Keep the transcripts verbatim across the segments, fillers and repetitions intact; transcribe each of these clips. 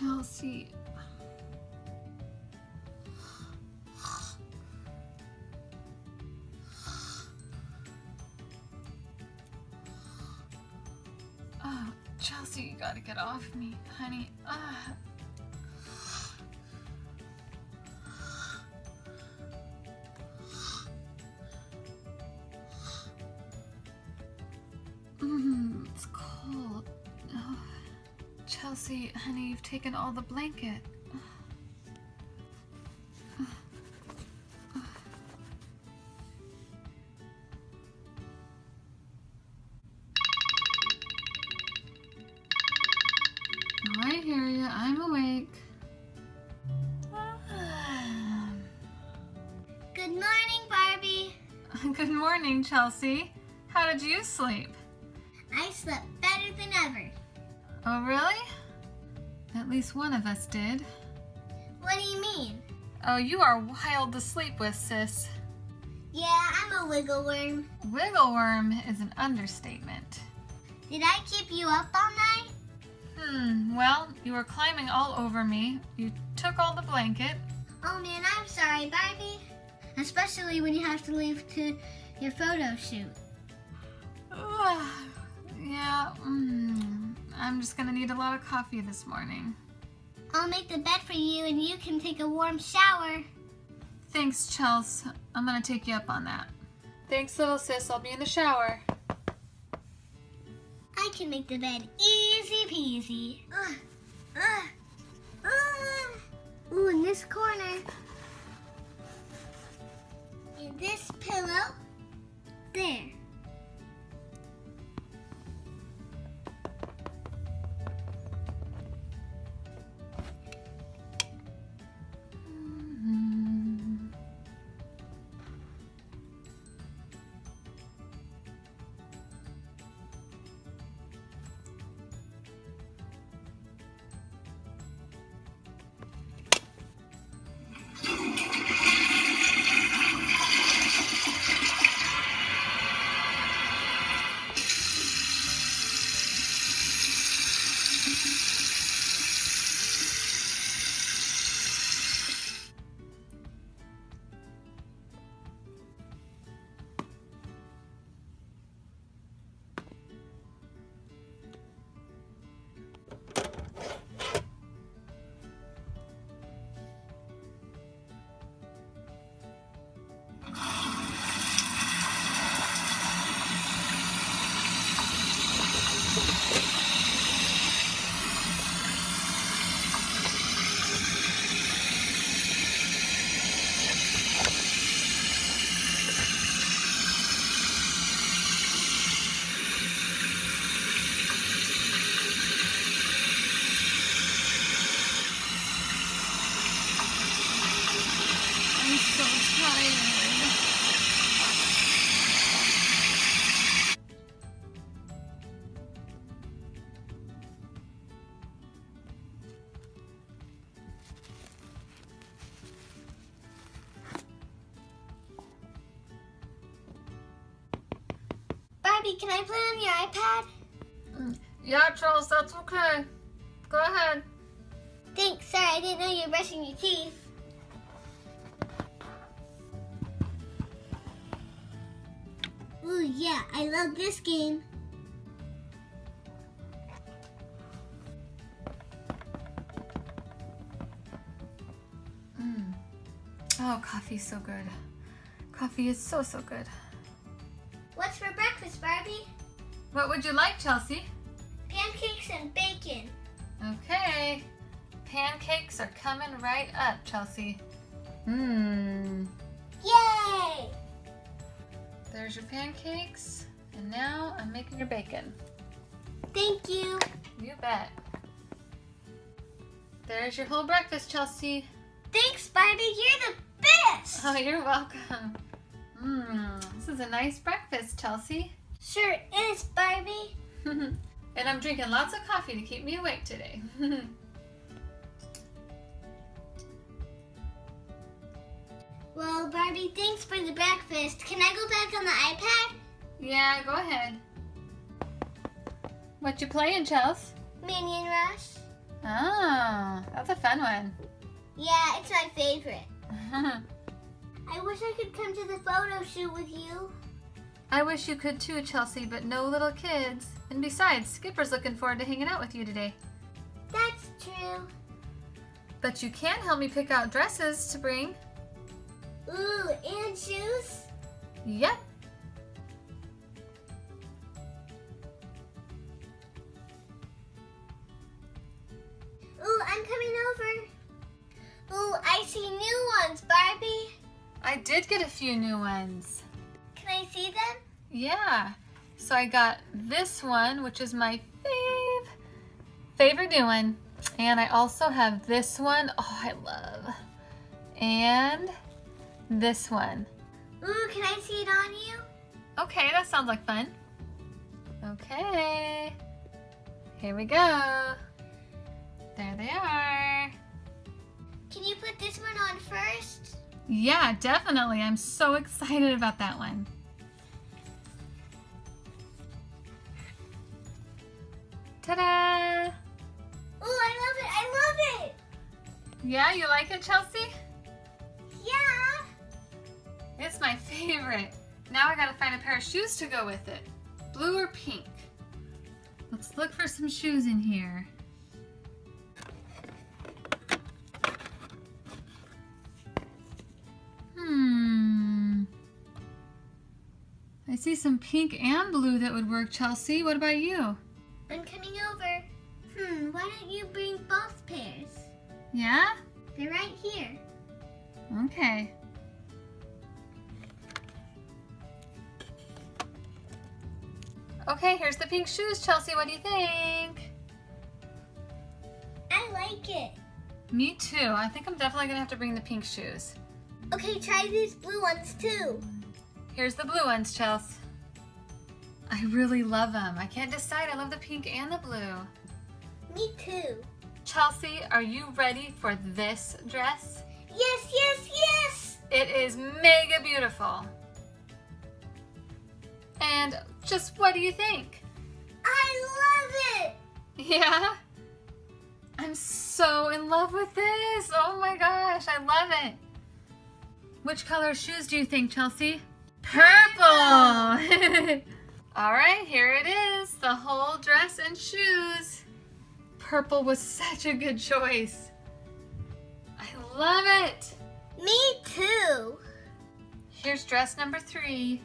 Chelsea. Oh, Chelsea, you gotta get off me, honey. Ah. Mm, it's cold. Oh. Chelsea, honey, you've taken all the blanket. I hear you. I'm awake. Good morning, Barbie. Good morning, Chelsea. How did you sleep? I slept better than ever. Oh, really? At least one of us did. What do you mean? Oh, you are wild to sleep with, sis. Yeah, I'm a wiggle worm. Wiggle worm is an understatement. Did I keep you up all night? Hmm, well, you were climbing all over me. You took all the blanket. Oh man, I'm sorry, Barbie. Especially when you have to leave to your photo shoot. Yeah, mm, I'm just gonna need a lot of coffee this morning. I'll make the bed for you and you can take a warm shower. Thanks, Chelsea. I'm gonna take you up on that. Thanks, little sis. I'll be in the shower. I can make the bed easy peasy. Uh, uh, uh. Ooh, in this corner. And this pillow. There. Can I play on your iPad? Yeah, Charles, that's okay. Go ahead. Thanks, sorry, I didn't know you were brushing your teeth. Ooh, yeah, I love this game. Mm. Oh, coffee's so good. Coffee is so, so good. What's for breakfast, Barbie? What would you like, Chelsea? Pancakes and bacon. Okay. Pancakes are coming right up, Chelsea. Mmm. Yay! There's your pancakes. And now I'm making your bacon. Thank you. You bet. There's your whole breakfast, Chelsea. Thanks, Barbie. You're the best! Oh, you're welcome. Mmm, this is a nice breakfast, Chelsea. Sure is, Barbie. And I'm drinking lots of coffee to keep me awake today. Well, Barbie, thanks for the breakfast. Can I go back on the iPad? Yeah, go ahead. What you playing, Chelsea? Minion Rush. Oh, that's a fun one. Yeah, it's my favorite. I wish I could come to the photo shoot with you. I wish you could too, Chelsea, but no little kids. And besides, Skipper's looking forward to hanging out with you today. That's true. But you can help me pick out dresses to bring. Ooh, and shoes? Yep. Ooh, I'm coming over. Ooh, I see new ones, Barbie. I did get a few new ones. Can I see them? Yeah. So I got this one, which is my fave, favorite new one. And I also have this one. Oh, I love. And this one. Ooh, can I see it on you? Okay, that sounds like fun. Okay. Here we go. There they are. Can you put this one on first? Yeah, definitely. I'm so excited about that one. Ta-da! Oh, I love it! I love it! Yeah, you like it, Chelsea? Yeah! It's my favorite. Now I gotta find a pair of shoes to go with it. Blue or pink? Let's look for some shoes in here. I see some pink and blue that would work, Chelsea. What about you? I'm coming over. Hmm, why don't you bring both pairs? Yeah? They're right here. Okay. Okay, here's the pink shoes, Chelsea. What do you think? I like it. Me too. I think I'm definitely going to have to bring the pink shoes. Okay, try these blue ones too. Here's the blue ones, Chelsea. I really love them. I can't decide. I love the pink and the blue. Me too. Chelsea, are you ready for this dress? Yes, yes, yes! It is mega beautiful. And just what do you think? I love it! Yeah? I'm so in love with this. Oh my gosh, I love it. Which color shoes do you think, Chelsea? Purple! All right, here it is, the whole dress and shoes. Purple was such a good choice. I love it. Me too. Here's dress number three.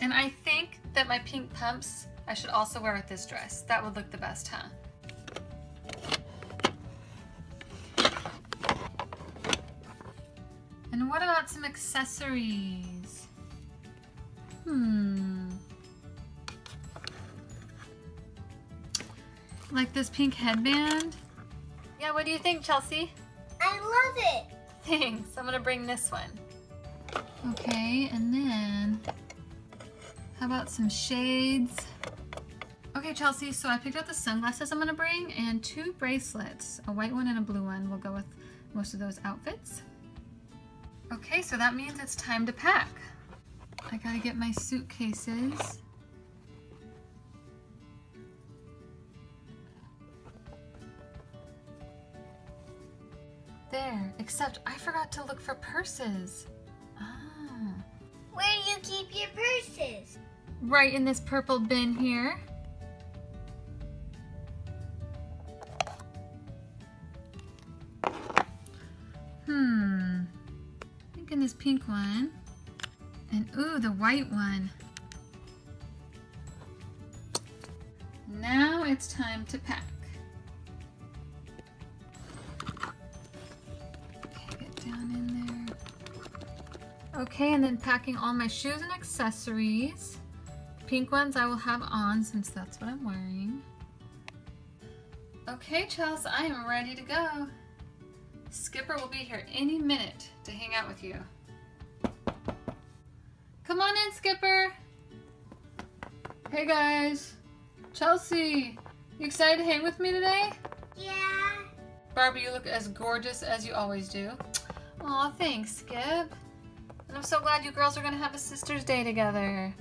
And I think that my pink pumps I should also wear with this dress. That would look the best, huh? And what about some accessories? Hmm. Like this pink headband. Yeah, what do you think, Chelsea? I love it. Thanks. I'm gonna bring this one. Okay, and then how about some shades? Okay, Chelsea, so I picked out the sunglasses I'm gonna bring and two bracelets, a white one and a blue one. We'll go with most of those outfits. Okay, so that means it's time to pack. I gotta get my suitcases. There, except I forgot to look for purses. Ah. Where do you keep your purses? Right in this purple bin here. Hmm. I think in this pink one. And ooh, the white one. Now it's time to pack. Okay, get down in there. Okay, and then packing all my shoes and accessories. The pink ones I will have on since that's what I'm wearing. Okay, Chelsea, I am ready to go. Skipper will be here any minute to hang out with you. Come on in, Skipper. Hey guys. Chelsea, you excited to hang with me today? Yeah. Barbie, you look as gorgeous as you always do. Aw, thanks, Skip. And I'm so glad you girls are gonna have a sister's day together.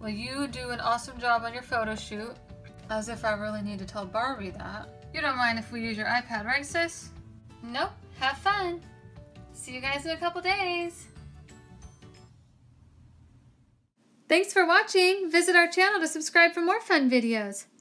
Well, you do an awesome job on your photo shoot. As if I really need to tell Barbie that. You don't mind if we use your iPad, right, sis? Nope. Have fun. See you guys in a couple days. Thanks for watching. Visit our channel to subscribe for more fun videos.